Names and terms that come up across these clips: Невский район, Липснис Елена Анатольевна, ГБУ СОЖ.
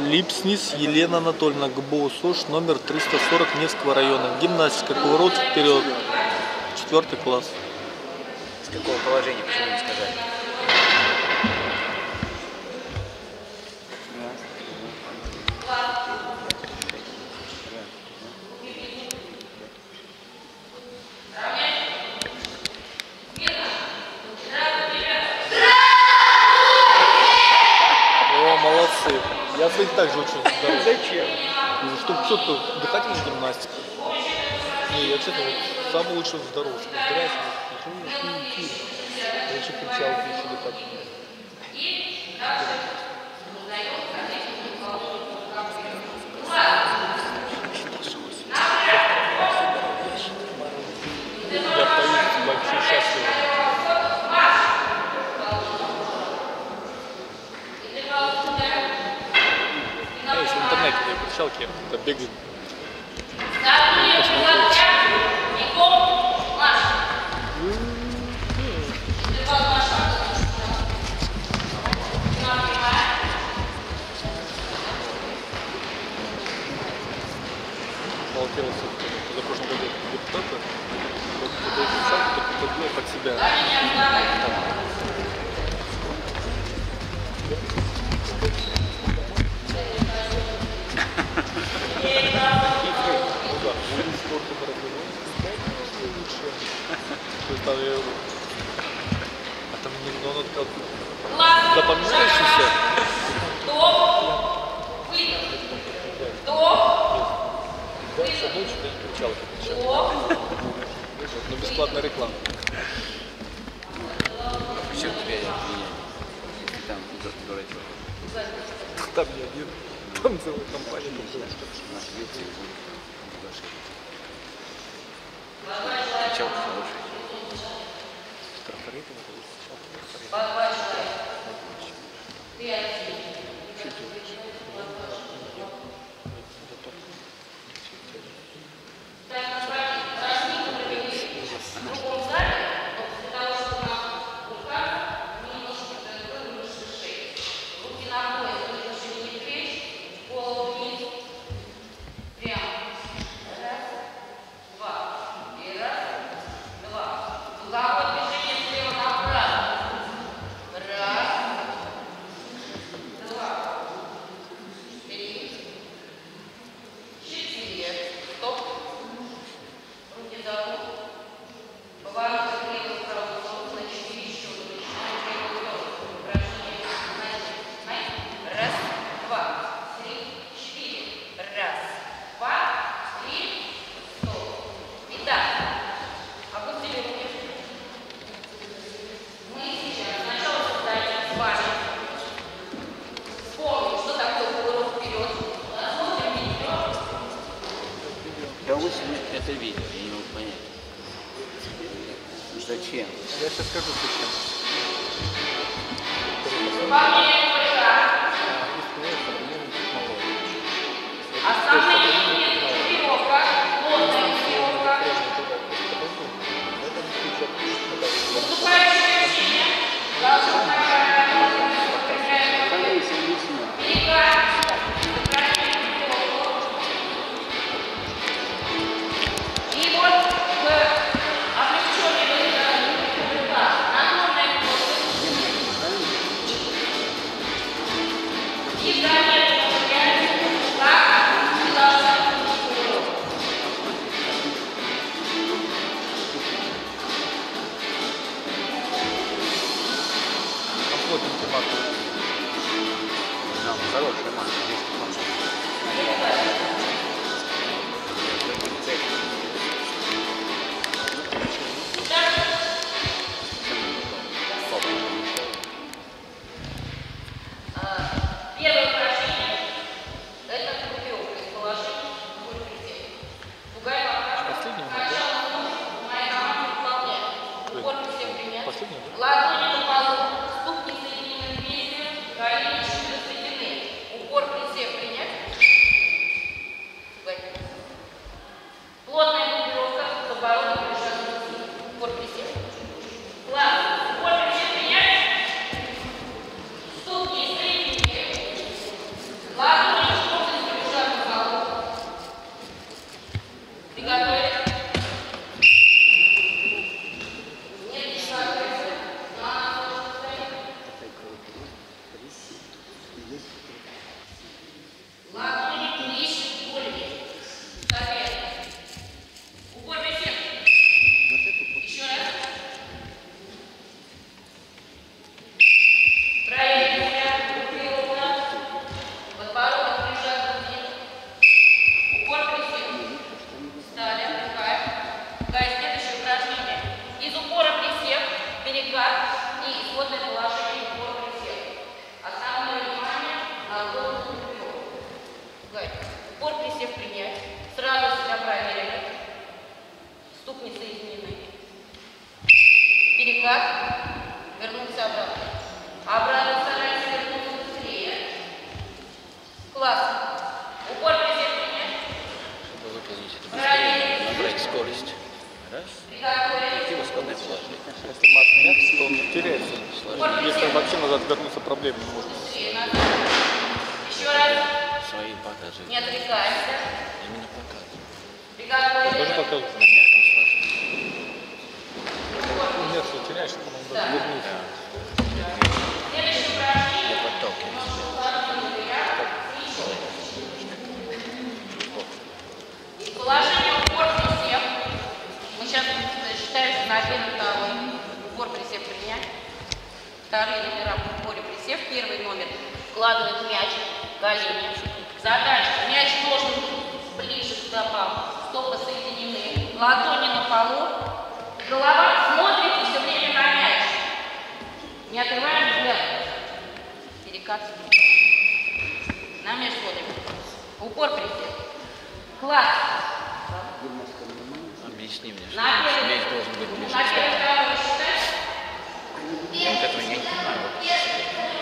Липснис Елена Анатольевна, ГБУ СОЖ номер 340 Невского района. Гимнастика, поворот вперед, 4 класс. С какого положения, почему не сказали? Молодцы. Я своих также очень здоровый. Зачем? Ну, чтобы что-то дыхательная гимнастика. Не, я вообще-то вот самый лучший здоровый. Здравствуйте. Я еще кричал, еще дыхательная. Я поеду вообще счастливо. Шалки, это бегает. Балкелся в прошлом году депутата, подбил под себя. А там немного как запоминающийся. Но бесплатная реклама. Почему тебя там дурачок? Там не один. Там целая компания. Начал хороший. Это видео, я не могу понять. Зачем? Я сейчас скажу, зачем. Хорошая марка, здесь первое упражнение – это группировка. Положи в упреждение. Пугай вам. Последнее? Моя мама выполняет. Упор всем применять. Последнее? Ладони на полу. Ступни соединены вместе. Колени. Упор при себе принять. Гайд. Упор присев принять. Сразу себя проверили. Ступницы изменены. Перекат. Вернулся обратно. Обратно старайся вернуться быстрее. Класс. Упор присев принять. Чтобы выполнить это быстрее, набрать скорость. Какие восходные положения? Если мат мягкий, то он не теряется. Если вообще назад вернуться, проблемы не может. Еще раз. Свои показывают. Не отвлекайся. Именно показывают. Бригада тоже показывают на мягком сложении. Нет, что теряешь, то он должен вернуться. Следующий упражнение. Я подталкиваюсь. Положение упор присев. Мы сейчас считаемся на один второй. Упор присев принять. Вторые номера в упоре присев. Первый номер. Вкладывает мяч в колени. Задача. Мяч должен быть ближе к стопам. Стопы соединены. Ладони на полу. Голова смотрит все время на мяч. Не отрываем взгляд. Перекат. На мяч смотрим. Упор присед. Класс. Объясни мне, что мяч должен быть ближе к стопам.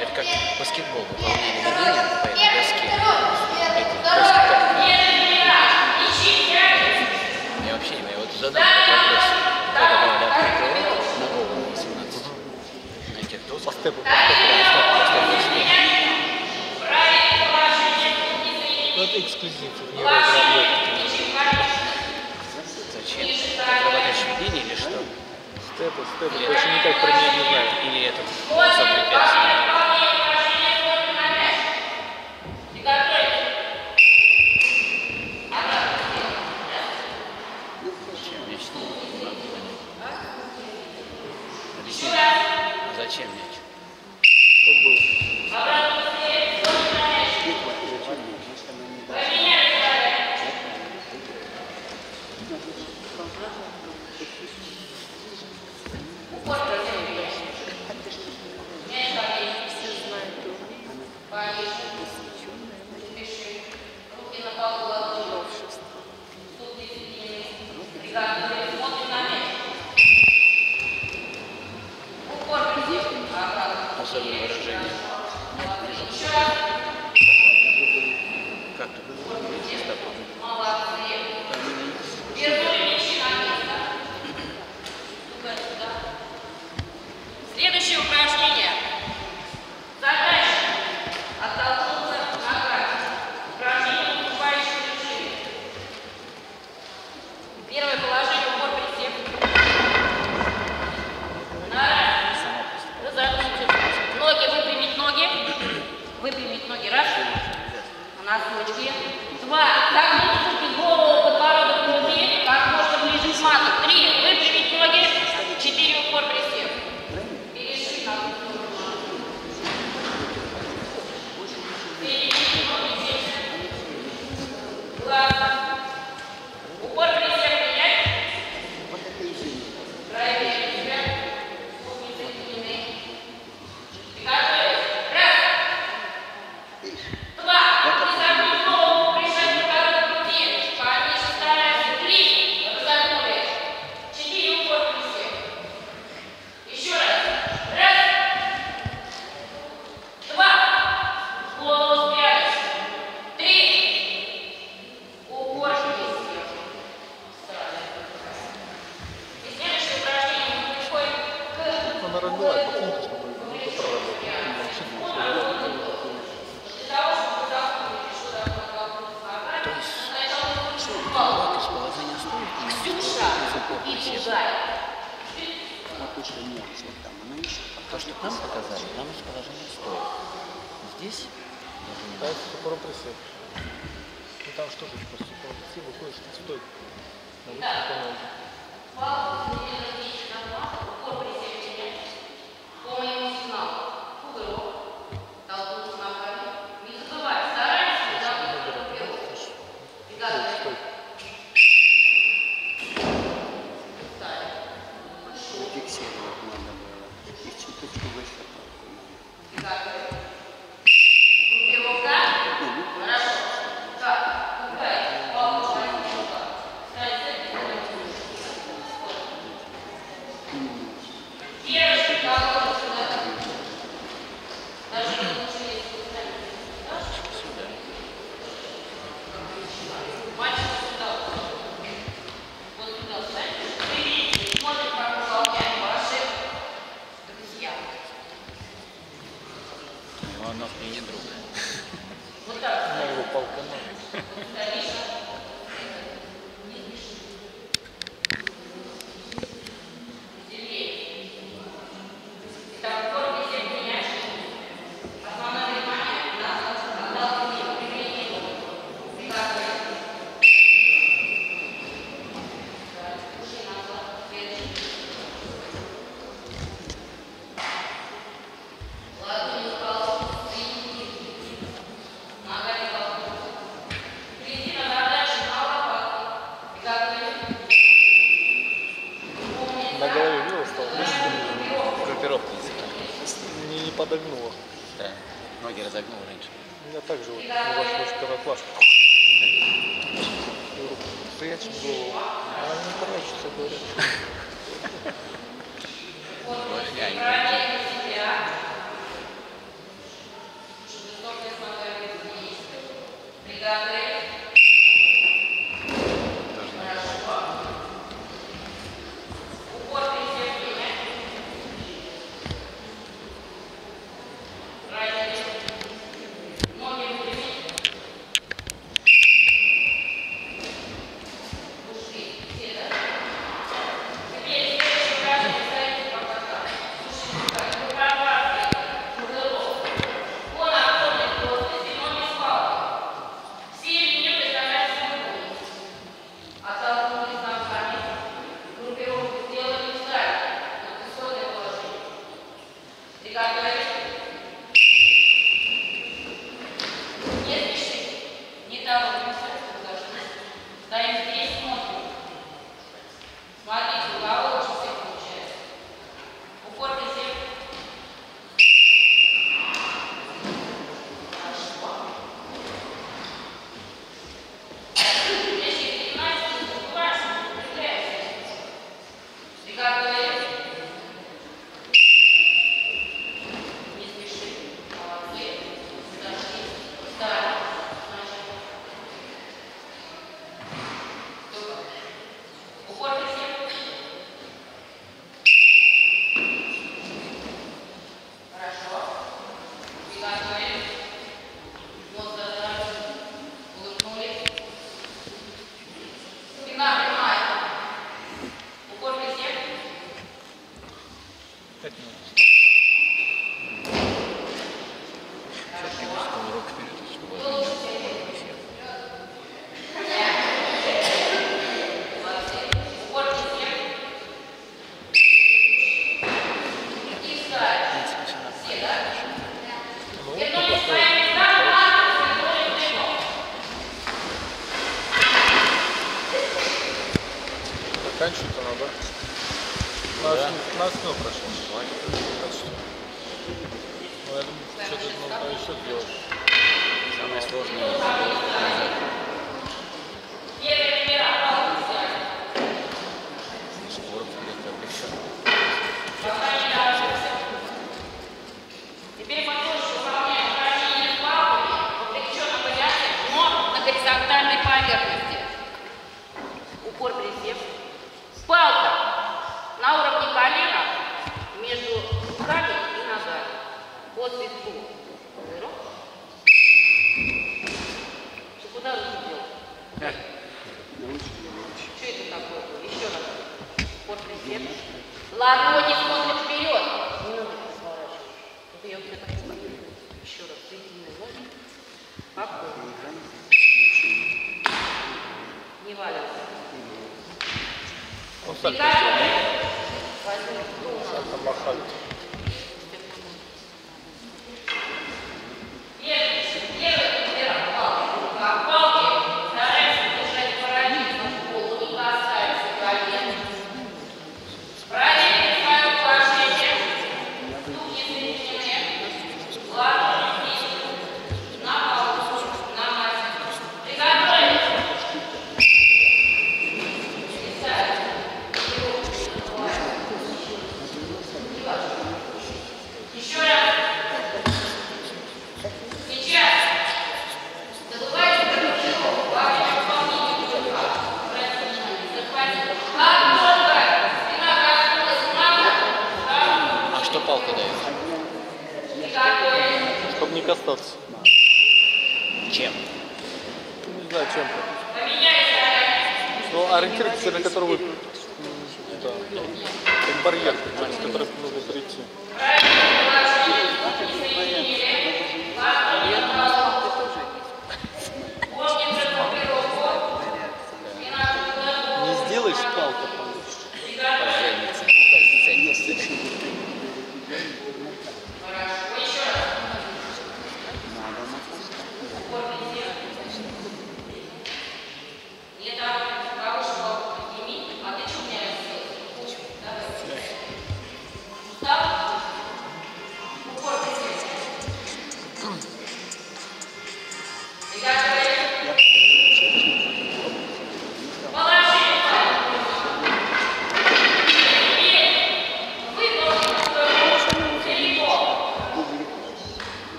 Это как баскетбол, выполнение движения по этой доске. Я вообще не понимаю, вот задам вопрос, когда говорят прикол на голову 18. На этих досках. По степу, по степу. Это эксклюзив. Зачем? Работаешь видение или что? Степы, больше никак про меня не знаю. Или это сам препятствие. Зачем мяч? Кто был? Хорошо. Вот так. Я его полкану. Подогнуло. Да, ноги разогнуло раньше. Я так же вот, прячем голову, а она не прячется, говорят. Заканчивать-то надо. На основу прошло. Ну, я думаю, что тут нужно еще делать. Самое сложное. Скоро придется облегчать. Теперь подложишь управление управлением палубы в облегченном порядке, но на горизонтальной поверхности. Упор присев. Палка на уровне колена между руками и ногами по цвету. Ты куда руки делаешь? Что это такое? Еще раз. Вот присед. Ладони смотрят вперед. Не надо сворачивать. Я уже так смотрю. Еще раз. Соединенные ладони. Попробуем. Не валяться. Сам помахали. Thank you. чем? Не знаю, чем. Но ориентируйтесь, на которого вы... Да. Это барьер, через который нужно прийти. Не сделаешь, палка получится.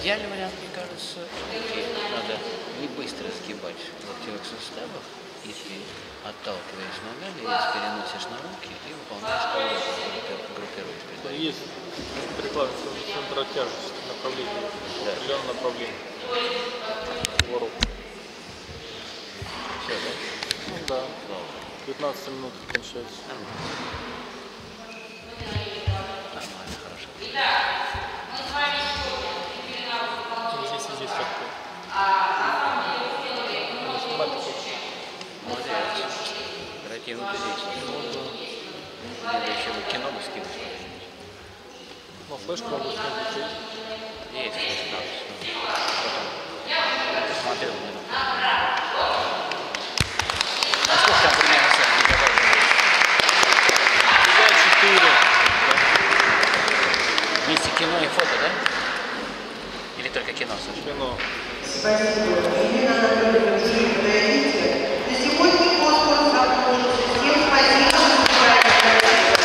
Идеальный вариант, мне кажется, надо не быстро сгибать в локтевых суставах, если отталкиваешь ногами, если переносишь на руки и выполняешь группировку. Есть прикладывается в центр тяжести направления, да. Определенное направление. Ворот. Все, да? Ну да. 15 минут кончается. Нормально, хорошо. Кино бы скинуть. Ну, флешку могу скинуть. Есть флешка. Посмотрел. А сколько там примерно сами добавили? 4. Вместе кино и фото, да? Или только кино, Саша? Кино. Спасибо.